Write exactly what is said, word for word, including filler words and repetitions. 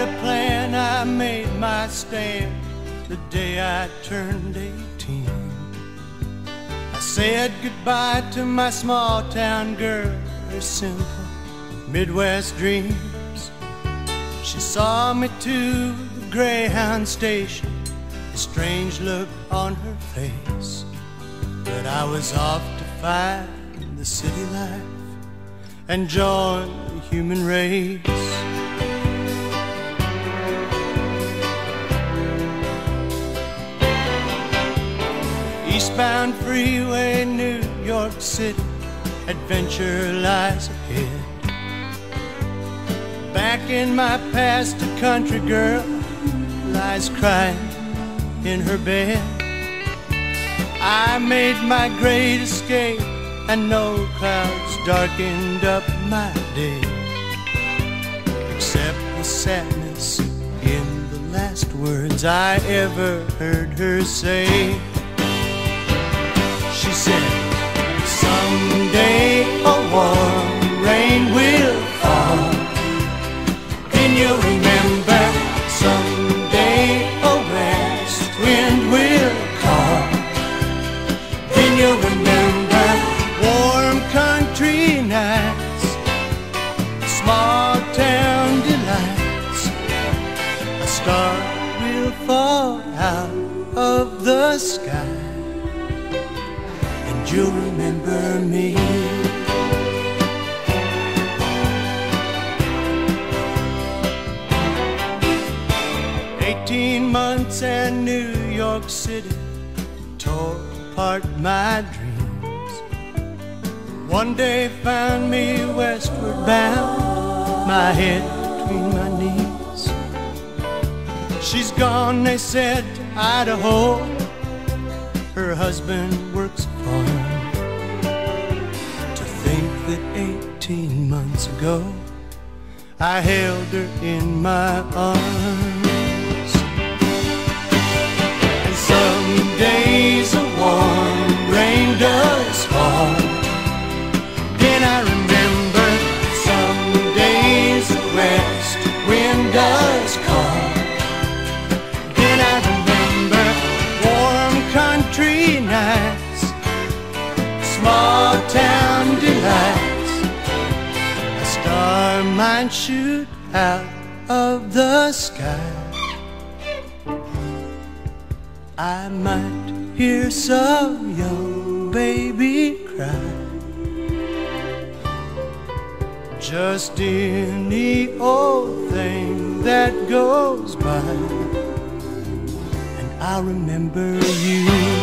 had a plan, I made my stand the day I turned eighteen. I said goodbye to my small town girl, her simple Midwest dreams. She saw me to the Greyhound station, a strange look on her face, but I was off to find the city life and join the human race. Eastbound freeway, New York City, adventure lies ahead. Back in my past, a country girl lies crying in her bed. I made my great escape, and no clouds darkened up my day, except the sadness in the last words I ever heard her say. She said, someday a warm rain will fall, then you'll remember. Someday a west wind will call, then you'll remember. Warm country nights, small town delights, a star will fall out of the sky, and you'll remember me. Eighteen months and New York City tore apart my dreams. One day found me westward bound, my head between my knees. She's gone, they said, to Idaho, her husband works a farm. To think that eighteen months ago I held her in my arms. And some days a warm rain does fall, I remember. Some days the west wind does call, then I remember. Warm country nights, small town delights, a star might shoot out of the sky, I might hear some young baby cry, just any old thing that goes by, and I'll remember you.